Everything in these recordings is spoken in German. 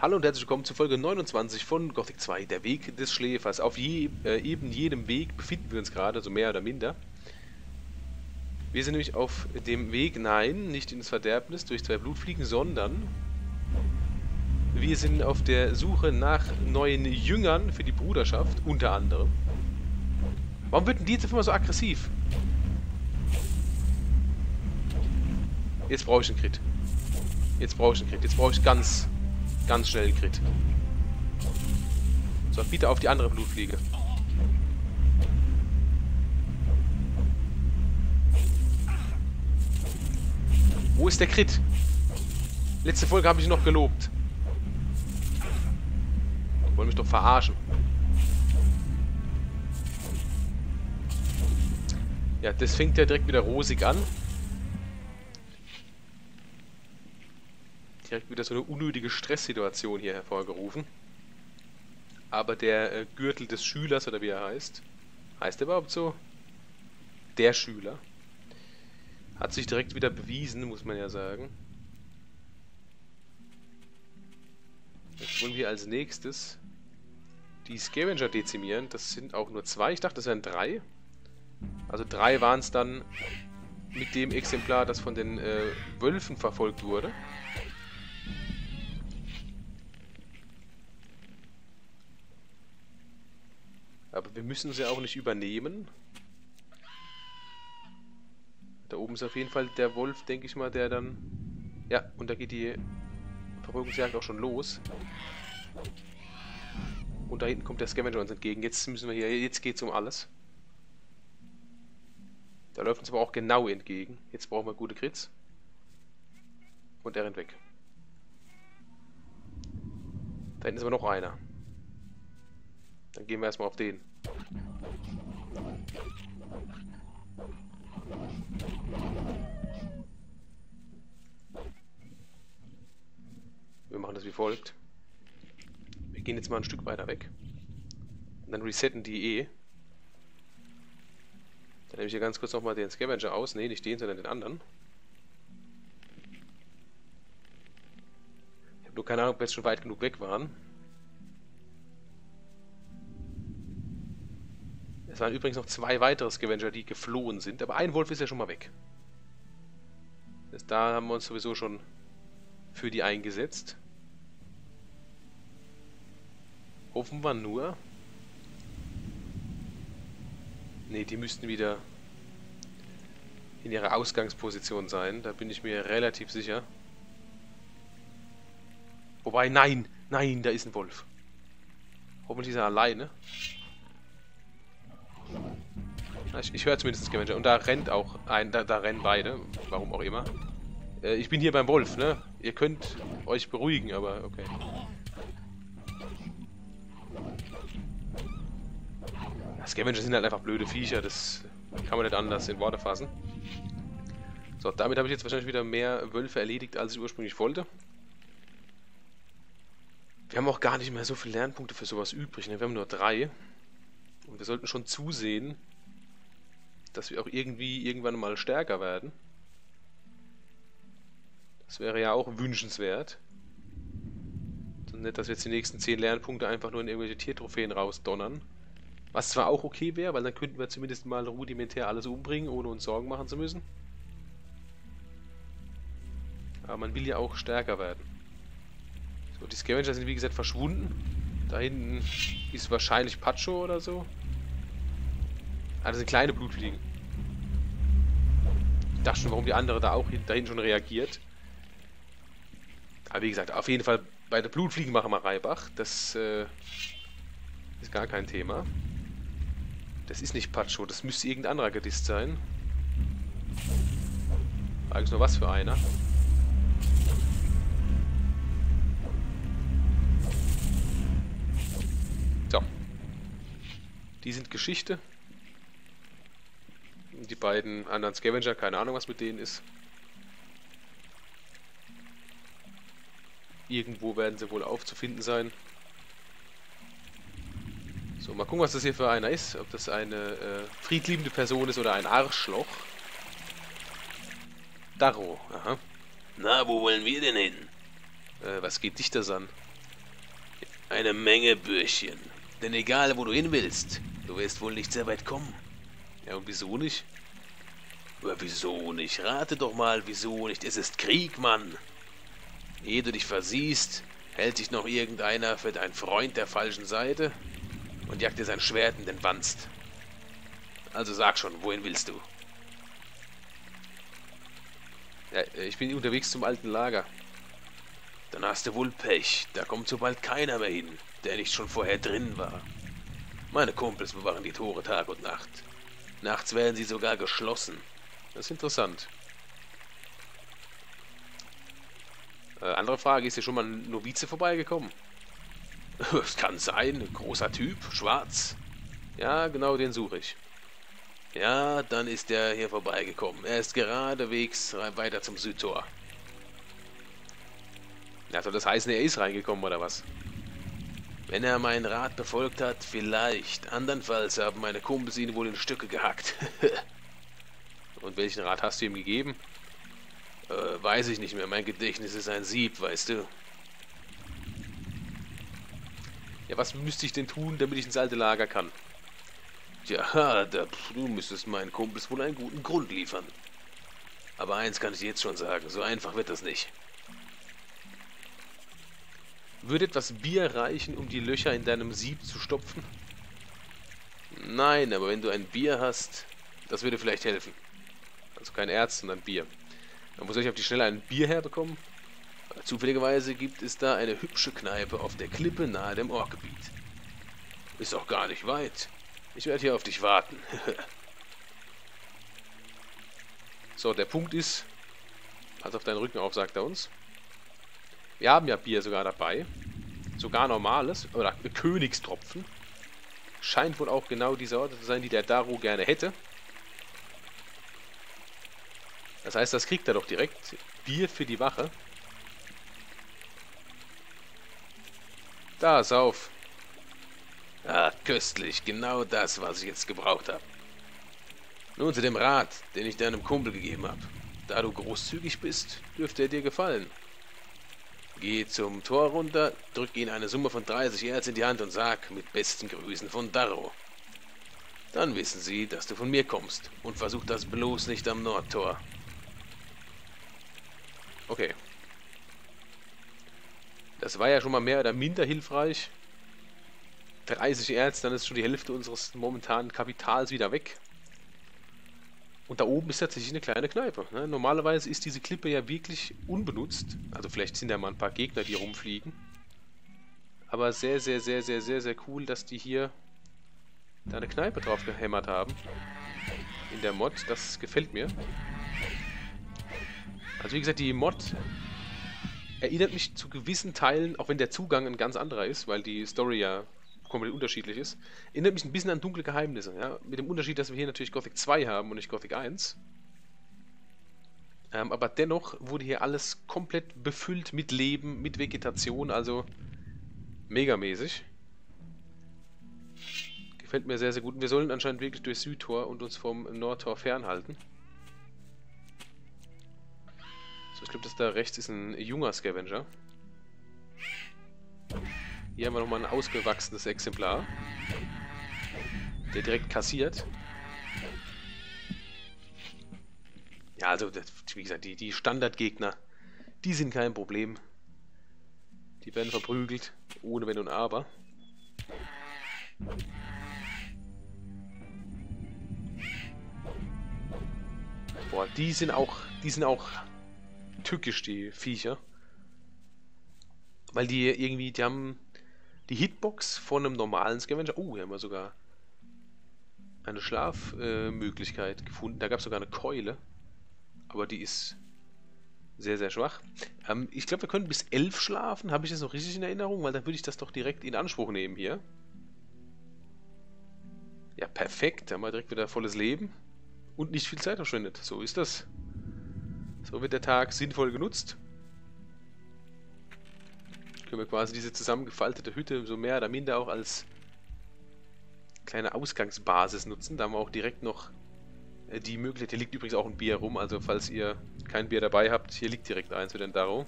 Hallo und herzlich willkommen zu Folge 29 von Gothic 2, der Weg des Schläfers. Auf eben jedem Weg befinden wir uns gerade, so mehr oder minder. Wir sind nämlich auf dem Weg, nein, nicht ins Verderbnis durch zwei Blutfliegen, sondern wir sind auf der Suche nach neuen Jüngern für die Bruderschaft, unter anderem. Warum wird denn die jetzt immer so aggressiv? Jetzt brauche ich einen Crit. Jetzt brauche ich einen Crit. Jetzt brauche ich ganz schnell einen Crit. So, bitte auf die andere Blutfliege. Wo ist der Crit? Letzte Folge habe ich noch gelobt. Wollen mich doch verarschen. Ja, das fängt ja direkt wieder rosig an. Direkt wieder so eine unnötige Stresssituation hier hervorgerufen. Aber der Gürtel des Schülers, oder wie er heißt, heißt er überhaupt so? Der Schüler. Hat sich direkt wieder bewiesen, muss man ja sagen. Jetzt wollen wir als nächstes die Scavenger dezimieren. Das sind auch nur 2. Ich dachte, das wären 3. Also 3 waren es dann mit dem Exemplar, das von den Wölfen verfolgt wurde. Aber wir müssen sie auch nicht übernehmen. Da oben ist auf jeden Fall der Wolf, denke ich mal, der dann... Ja, und da geht die Verfolgungsjagd auch schon los. Und da hinten kommt der Scavenger uns entgegen. Jetzt müssen wir hier... Jetzt geht's um alles. Da läuft uns aber auch genau entgegen. Jetzt brauchen wir gute Crits. Und er rennt weg. Da hinten ist aber noch einer. Dann gehen wir erstmal auf den. Wir machen das wie folgt. Wir gehen jetzt mal ein Stück weiter weg. Und dann resetten die eh. Dann nehme ich hier ganz kurz nochmal den Scavenger aus. Ne, nicht den, sondern den anderen. Ich habe nur keine Ahnung, ob wir jetzt schon weit genug weg waren. Es waren übrigens noch 2 weitere Scavenger, die geflohen sind, aber ein Wolf ist ja schon mal weg. Da haben wir uns sowieso schon für die eingesetzt. Hoffen wir nur. Ne, die müssten wieder in ihrer Ausgangsposition sein, da bin ich mir relativ sicher. Wobei, nein, da ist ein Wolf. Hoffentlich ist er alleine. Ich höre zumindest Scavenger. Und da rennt auch ein... Da rennen beide. Warum auch immer. Ich bin hier beim Wolf, ne? Ihr könnt euch beruhigen, aber okay. Ja, Scavenger sind halt einfach blöde Viecher. Das kann man nicht anders in Worte fassen. So, damit habe ich jetzt wahrscheinlich wieder mehr Wölfe erledigt, als ich ursprünglich wollte. Wir haben auch gar nicht mehr so viele Lernpunkte für sowas übrig, ne? Wir haben nur 3. Und wir sollten schon zusehen, dass wir auch irgendwie irgendwann mal stärker werden. Das wäre ja auch wünschenswert. So nett, dass wir jetzt die nächsten 10 Lernpunkte einfach nur in irgendwelche Tiertrophäen rausdonnern. Was zwar auch okay wäre, weil dann könnten wir zumindest mal rudimentär alles umbringen, ohne uns Sorgen machen zu müssen. Aber man will ja auch stärker werden. So, die Scavenger sind wie gesagt verschwunden. Da hinten ist wahrscheinlich Pacho oder so. Ah, das sind kleine Blutfliegen. Ich dachte schon, warum die andere da auch dahin schon reagiert. Aber wie gesagt, auf jeden Fall bei der Blutfliegen machen wir Reibach. Das ist gar kein Thema. Das ist nicht Pacho, das müsste irgendein anderer Gedist sein. Frage ist nur, was für einer. So. Die sind Geschichte. Die beiden anderen Scavenger, keine Ahnung, was mit denen ist. Irgendwo werden sie wohl aufzufinden sein. So, mal gucken, was das hier für einer ist. Ob das eine friedliebende Person ist oder ein Arschloch. Daru, aha. Na, wo wollen wir denn hin? Was geht dich das an? Eine Menge, Bürschchen. Denn egal, wo du hin willst, du wirst wohl nicht sehr weit kommen. Ja, und wieso nicht? Aber wieso nicht? Rate doch mal, wieso nicht? Es ist Krieg, Mann. Ehe du dich versiehst, hält dich noch irgendeiner für deinen Freund der falschen Seite und jagt dir sein Schwert in den Wanst. Also sag schon, wohin willst du? Ja, ich bin unterwegs zum alten Lager. Dann hast du wohl Pech. Da kommt so bald keiner mehr hin, der nicht schon vorher drin war. Meine Kumpels bewachen die Tore Tag und Nacht. Nachts werden sie sogar geschlossen. Das ist interessant. Andere Frage, ist hier schon mal ein Novize vorbeigekommen? Es kann sein, großer Typ, schwarz. Ja, genau, den suche ich. Ja, dann ist der hier vorbeigekommen. Er ist geradewegs weiter zum Südtor. Ja, soll das heißen, er ist reingekommen, oder was? Wenn er meinen Rat befolgt hat, vielleicht. Andernfalls haben meine Kumpels ihn wohl in Stücke gehackt. Und welchen Rat hast du ihm gegeben? Weiß ich nicht mehr. Mein Gedächtnis ist ein Sieb, weißt du. Ja, was müsste ich denn tun, damit ich ins alte Lager kann? Tja, du müsstest meinen Kumpels wohl einen guten Grund liefern. Aber eins kann ich jetzt schon sagen, so einfach wird das nicht. Würde etwas Bier reichen, um die Löcher in deinem Sieb zu stopfen? Nein, aber wenn du ein Bier hast, das würde vielleicht helfen. Also kein Erz, sondern Bier. Wo soll ich auf die Schnelle ein Bier herbekommen? Zufälligerweise gibt es da eine hübsche Kneipe auf der Klippe nahe dem Orkgebiet. Ist auch gar nicht weit. Ich werde hier auf dich warten. So, der Punkt ist, pass auf deinen Rücken auf, sagt er uns. Wir haben ja Bier sogar dabei. Sogar normales, oder Königstropfen. Scheint wohl auch genau die Sorte zu sein, die der Daru gerne hätte. Das heißt, das kriegt er doch direkt. Bier für die Wache. Da, sauf. Ah, köstlich. Genau das, was ich jetzt gebraucht habe. Nun zu dem Rat, den ich deinem Kumpel gegeben habe. Da du großzügig bist, dürfte er dir gefallen. Geh zum Tor runter, drück ihnen eine Summe von 30 Erz in die Hand und sag, mit besten Grüßen von Daru. Dann wissen sie, dass du von mir kommst. Und versuch das bloß nicht am Nordtor. Okay. Das war ja schon mal mehr oder minder hilfreich. 30 Erz, dann ist schon die Hälfte unseres momentanen Kapitals wieder weg. Und da oben ist tatsächlich eine kleine Kneipe. Ne? Normalerweise ist diese Klippe ja wirklich unbenutzt. Also vielleicht sind da mal ein paar Gegner, die rumfliegen. Aber sehr, sehr, sehr, sehr, sehr, sehr cool, dass die hier da eine Kneipe drauf gehämmert haben. In der Mod. Das gefällt mir. Also wie gesagt, die Mod erinnert mich zu gewissen Teilen, auch wenn der Zugang ein ganz anderer ist, weil die Story ja komplett unterschiedlich ist, erinnert mich ein bisschen an Dunkle Geheimnisse. Ja? Mit dem Unterschied, dass wir hier natürlich Gothic 2 haben und nicht Gothic 1. Aber dennoch wurde hier alles komplett befüllt mit Leben, mit Vegetation, also megamäßig. Gefällt mir sehr, sehr gut. Und wir sollen anscheinend wirklich durch Südtor und uns vom Nordtor fernhalten. Ich glaube, das da rechts ist ein junger Scavenger. Hier haben wir nochmal ein ausgewachsenes Exemplar. Der direkt kassiert. Ja, also, wie gesagt, die Standardgegner, die sind kein Problem. Die werden verprügelt, ohne Wenn und Aber. Boah, die sind auch tückisch, die Viecher. Weil die irgendwie, die haben die Hitbox von einem normalen Scavenger. Oh, hier haben wir sogar eine Schlafmöglichkeit gefunden. Da gab es sogar eine Keule. Aber die ist sehr, sehr schwach. Ich glaube, wir können bis 11 schlafen. Habe ich das noch richtig in Erinnerung? Weil dann würde ich das doch direkt in Anspruch nehmen hier. Ja, perfekt. Da haben wir direkt wieder volles Leben. Und nicht viel Zeit verschwendet. So ist das. So wird der Tag sinnvoll genutzt. Können wir quasi diese zusammengefaltete Hütte so mehr oder minder auch als kleine Ausgangsbasis nutzen. Da haben wir auch direkt noch Die Möglichkeit, hier liegt übrigens auch ein Bier rum, also falls ihr kein Bier dabei habt, hier liegt direkt eins für den Daru.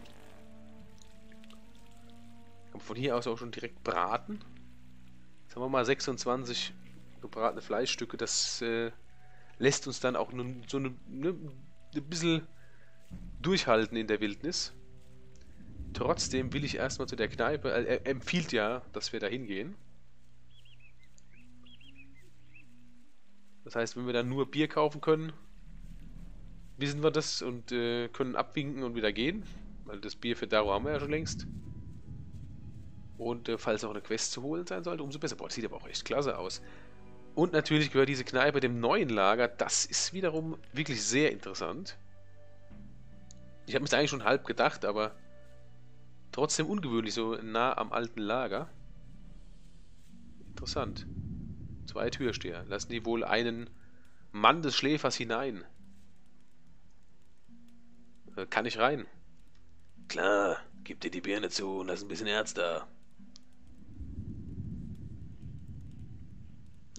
Kann man von hier aus auch schon direkt braten. Jetzt haben wir mal 26 gebratene Fleischstücke, das lässt uns dann auch so ein bisschen durchhalten in der Wildnis. Trotzdem will ich erstmal zu der Kneipe, er empfiehlt ja, dass wir da hingehen. Das heißt, wenn wir dann nur Bier kaufen können, wissen wir das und können abwinken und wieder gehen. Weil das Bier für Daru haben wir ja schon längst. Und falls auch eine Quest zu holen sein sollte, umso besser. Boah, das sieht aber auch echt klasse aus. Und natürlich gehört diese Kneipe dem neuen Lager. Das ist wiederum wirklich sehr interessant. Ich habe mir das eigentlich schon halb gedacht, aber trotzdem ungewöhnlich, so nah am alten Lager. Interessant. 2 Türsteher. Lassen die wohl einen Mann des Schläfers hinein? Kann ich rein? Klar, gib dir die Birne zu und lass ein bisschen Erz da.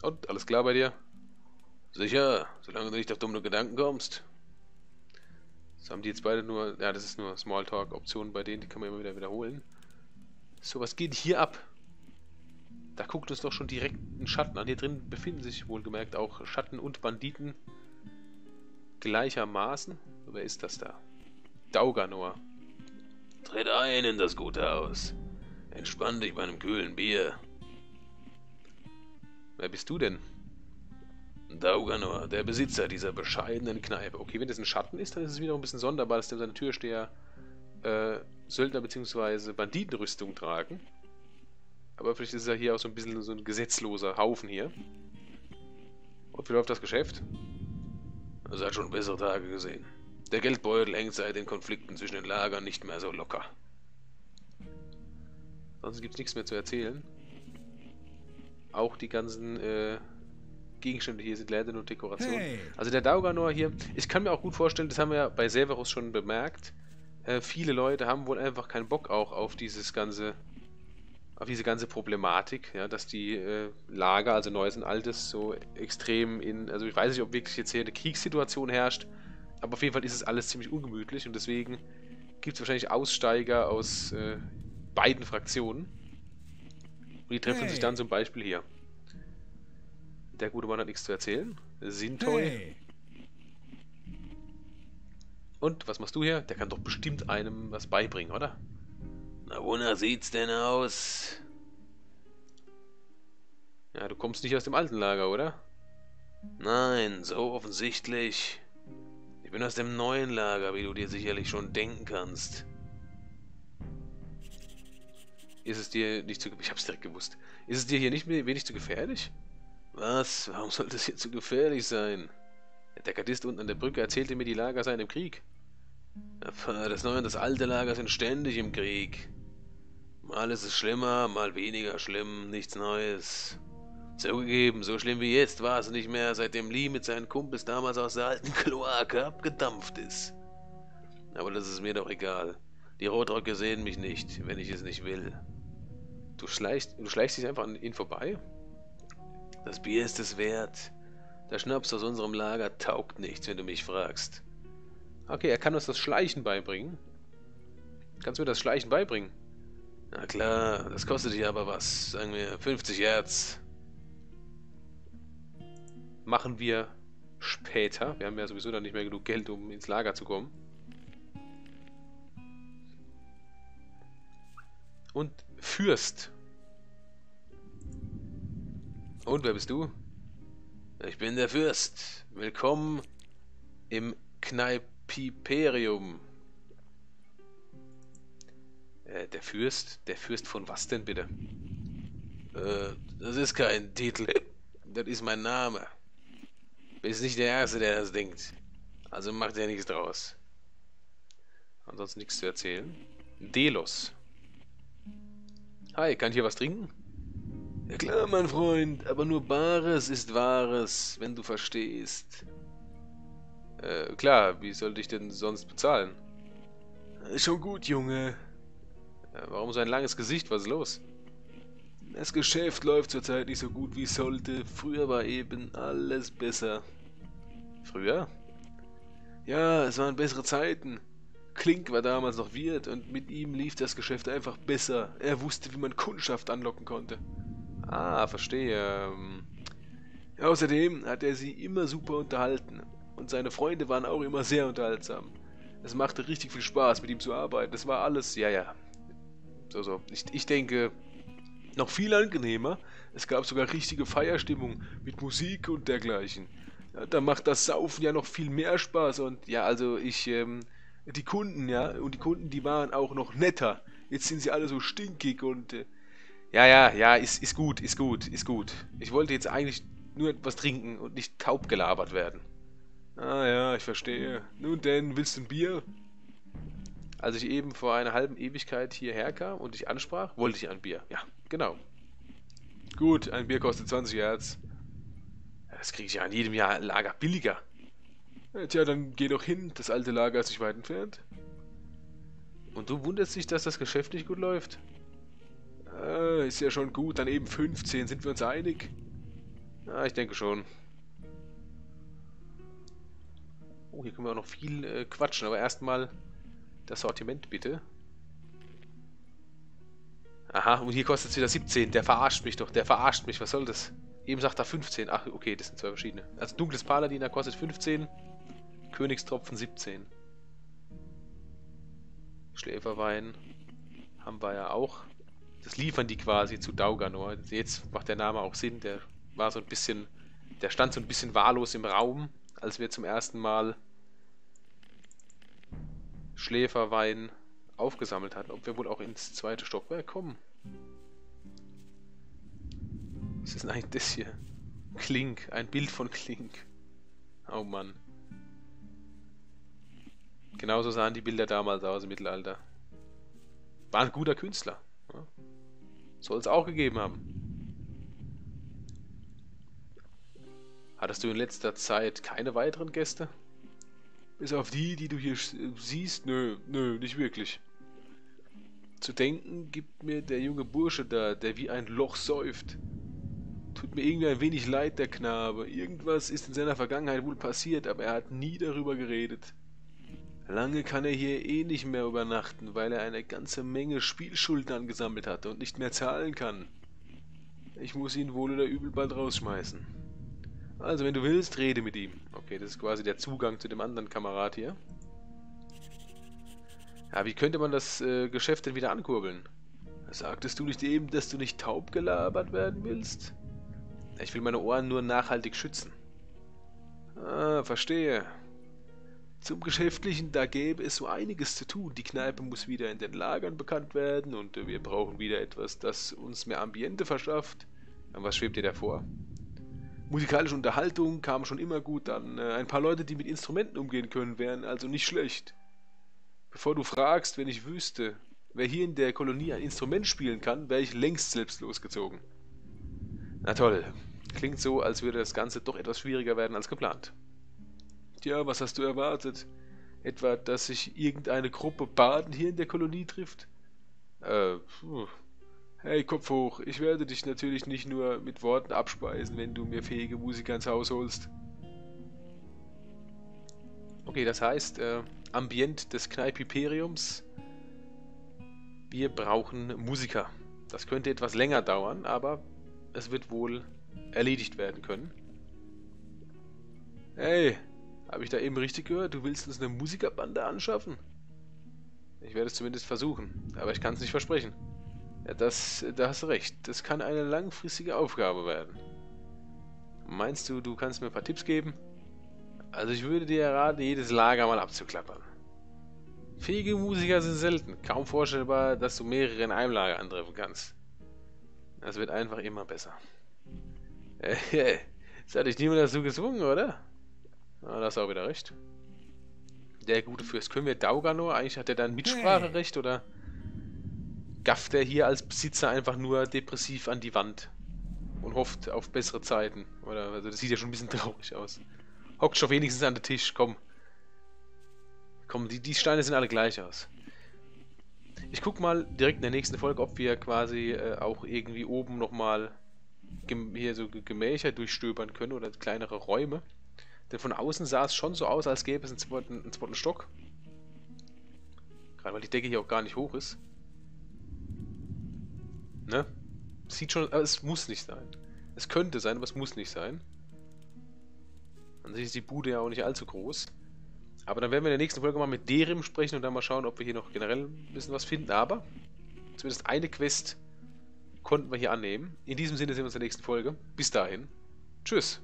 Und, alles klar bei dir? Sicher, solange du nicht auf dumme Gedanken kommst. Das haben die jetzt beide nur... Ja, das ist nur Smalltalk-Optionen bei denen, die kann man immer wieder wiederholen. So, was geht hier ab? Da guckt uns doch schon direkt ein Schatten an. Hier drin befinden sich wohlgemerkt auch Schatten und Banditen gleichermaßen. Wer ist das da? Dauganor. Tritt ein in das gute Haus. Entspann dich bei einem kühlen Bier. Wer bist du denn? Dauganor, der Besitzer dieser bescheidenen Kneipe. Okay, wenn das ein Schatten ist, dann ist es wieder ein bisschen sonderbar, dass dem seine Türsteher Söldner bzw. Banditenrüstung tragen. Aber vielleicht ist er hier auch so ein bisschen so ein gesetzloser Haufen hier. Und wie läuft das Geschäft? Das hat schon bessere Tage gesehen. Der Geldbeutel hängt seit den Konflikten zwischen den Lagern nicht mehr so locker. Sonst gibt es nichts mehr zu erzählen. Auch die ganzen Gegenstände hier sind leider nur Dekorationen. Hey. Also der Dauganor hier, ich kann mir auch gut vorstellen, das haben wir ja bei Severus schon bemerkt, viele Leute haben wohl einfach keinen Bock auch auf dieses ganze... auf diese ganze Problematik, ja, dass die Lager, also Neues und Altes, so extrem in, also ich weiß nicht, ob wirklich jetzt hier eine Kriegssituation herrscht, aber auf jeden Fall ist es alles ziemlich ungemütlich und deswegen gibt es wahrscheinlich Aussteiger aus beiden Fraktionen und die treffen sich dann zum Beispiel hier. Der gute Mann hat nichts zu erzählen. Sintoi. Hey. Und, was machst du hier? Der kann doch bestimmt einem was beibringen, oder? Na, wonach sieht's denn aus? Ja, du kommst nicht aus dem alten Lager, oder? Nein, so offensichtlich. Ich bin aus dem neuen Lager, wie du dir sicherlich schon denken kannst. Ist es dir nicht zu... Ich hab's direkt gewusst. Ist es dir hier nicht wenig zu gefährlich? Was? Warum sollte es hier zu gefährlich sein? Der Gardist unten an der Brücke erzählte mir, die Lager seien im Krieg. Aber das neue und das alte Lager sind ständig im Krieg. Mal ist es schlimmer, mal weniger schlimm, nichts Neues. Zugegeben, so schlimm wie jetzt war es nicht mehr, seitdem Lee mit seinen Kumpels damals aus der alten Kloake abgedampft ist. Aber das ist mir doch egal. Die Rotröcke sehen mich nicht, wenn ich es nicht will. Du schleichst dich einfach an ihnen vorbei? Das Bier ist es wert. Der Schnaps aus unserem Lager taugt nichts, wenn du mich fragst. Okay, er kann uns das Schleichen beibringen. Kannst du mir das Schleichen beibringen? Na klar, das kostet dich aber was. Sagen wir 50 Herz. Machen wir später. Wir haben ja sowieso dann nicht mehr genug Geld, um ins Lager zu kommen. Und Fürst. Und wer bist du? Ich bin der Fürst. Willkommen im Kneip. Piperium. Der Fürst? Der Fürst von was denn bitte? Das ist kein Titel. Das ist mein Name. Bist nicht der Erste, der das denkt. Also macht er nichts draus. Ansonsten nichts zu erzählen. Delos. Hi, kann ich hier was trinken? Ja klar, mein Freund. Aber nur Bares ist Wahres, wenn du verstehst. Klar, wie sollte ich denn sonst bezahlen? Schon gut, Junge. Warum so ein langes Gesicht? Was ist los? Das Geschäft läuft zurzeit nicht so gut, wie es sollte. Früher war eben alles besser. Früher? Ja, es waren bessere Zeiten. Klink war damals noch Wirt und mit ihm lief das Geschäft einfach besser. Er wusste, wie man Kundschaft anlocken konnte. Ah, verstehe. Außerdem hat er sie immer super unterhalten. Und seine Freunde waren auch immer sehr unterhaltsam. Es machte richtig viel Spaß, mit ihm zu arbeiten. Das war alles, ja. So. Ich denke, noch viel angenehmer. Es gab sogar richtige Feierstimmung mit Musik und dergleichen. Ja, da macht das Saufen ja noch viel mehr Spaß. Und ja, also die Kunden, die waren auch noch netter. Jetzt sind sie alle so stinkig und... ist gut. Ich wollte jetzt eigentlich nur etwas trinken und nicht taub gelabert werden. Ah ja, ich verstehe. Nun denn, willst du ein Bier? Als ich eben vor einer halben Ewigkeit hierher kam und dich ansprach, wollte ich ein Bier. Ja, genau. Gut, ein Bier kostet 20 Herz. Das kriege ich ja an jedem Jahr Lager billiger. Tja, dann geh doch hin. Das alte Lager ist nicht weit entfernt. Und du wunderst dich, dass das Geschäft nicht gut läuft? Ist ja schon gut, dann eben 15. Sind wir uns einig? Ja, ich denke schon. Oh, hier können wir auch noch viel quatschen, aber erstmal das Sortiment bitte. Aha, und hier kostet es wieder 17. Der verarscht mich doch, der verarscht mich. Was soll das? Eben sagt er 15. Ach, okay, das sind zwei verschiedene. Also dunkles Paladiner kostet 15, Königstropfen 17. Schläferwein haben wir ja auch. Das liefern die quasi zu Dauganor. Jetzt macht der Name auch Sinn. Der war so ein bisschen, der stand so ein bisschen wahllos im Raum, als wir zum ersten Mal Schläferwein aufgesammelt hatten. Ob wir wohl auch ins zweite Stockwerk kommen? Was ist denn eigentlich das hier? Klink, ein Bild von Klink. Oh Mann. Genauso sahen die Bilder damals aus im Mittelalter. War ein guter Künstler. Ja. Soll es auch gegeben haben. Hattest du in letzter Zeit keine weiteren Gäste? Bis auf die, die du hier siehst? Nö, nicht wirklich. Zu denken gibt mir der junge Bursche da, der wie ein Loch säuft. Tut mir irgendwie ein wenig leid, der Knabe. Irgendwas ist in seiner Vergangenheit wohl passiert, aber er hat nie darüber geredet. Lange kann er hier eh nicht mehr übernachten, weil er eine ganze Menge Spielschulden angesammelt hatte und nicht mehr zahlen kann. Ich muss ihn wohl oder übel bald rausschmeißen. Also, wenn du willst, rede mit ihm. Okay, das ist quasi der Zugang zu dem anderen Kamerad hier. Ja, wie könnte man das Geschäft denn wieder ankurbeln? Sagtest du nicht eben, dass du nicht taub gelabert werden willst? Ich will meine Ohren nur nachhaltig schützen. Ah, verstehe. Zum Geschäftlichen, da gäbe es so einiges zu tun. Die Kneipe muss wieder in den Lagern bekannt werden und wir brauchen wieder etwas, das uns mehr Ambiente verschafft. Aber was schwebt dir da vor? Musikalische Unterhaltung kam schon immer gut an. Ein paar Leute, die mit Instrumenten umgehen können, wären also nicht schlecht. Bevor du fragst, wenn ich wüsste, wer hier in der Kolonie ein Instrument spielen kann, wäre ich längst selbst losgezogen. Na toll. Klingt so, als würde das Ganze doch etwas schwieriger werden als geplant. Tja, was hast du erwartet? Etwa, dass sich irgendeine Gruppe Barden hier in der Kolonie trifft? Hey, Kopf hoch, ich werde dich natürlich nicht nur mit Worten abspeisen, wenn du mir fähige Musiker ins Haus holst. Okay, das heißt, Ambient des Kneipiperiums. Wir brauchen Musiker. Das könnte etwas länger dauern, aber es wird wohl erledigt werden können. Hey! Habe ich da eben richtig gehört? Du willst uns eine Musikerbande anschaffen? Ich werde es zumindest versuchen, aber ich kann es nicht versprechen. Ja, da hast du recht. Das kann eine langfristige Aufgabe werden. Meinst du, du kannst mir ein paar Tipps geben? Also ich würde dir raten, jedes Lager mal abzuklappern. Fähige Musiker sind selten. Kaum vorstellbar, dass du mehrere in einem Lager antreffen kannst. Das wird einfach immer besser. Das hat dich niemand dazu gezwungen, oder? Ah, da hast du auch wieder recht. Der gute Fürst. Können wir Dauganor? Eigentlich hat er da ein Mitspracherecht, oder gafft er hier als Besitzer einfach nur depressiv an die Wand und hofft auf bessere Zeiten? Oder, also das sieht ja schon ein bisschen traurig aus. Hockt schon wenigstens an den Tisch, komm. Komm, die Steine sehen alle gleich aus. Ich guck mal direkt in der nächsten Folge, ob wir quasi auch irgendwie oben nochmal hier so Gemächer durchstöbern können oder kleinere Räume. Denn von außen sah es schon so aus, als gäbe es einen zweiten Stock. Gerade weil die Decke hier auch gar nicht hoch ist. Ne? Sieht schon, aber es muss nicht sein. Es könnte sein, aber es muss nicht sein. An sich ist die Bude ja auch nicht allzu groß. Aber dann werden wir in der nächsten Folge mal mit Derim sprechen und dann mal schauen, ob wir hier noch generell ein bisschen was finden. Aber zumindest eine Quest konnten wir hier annehmen. In diesem Sinne sehen wir uns in der nächsten Folge. Bis dahin. Tschüss.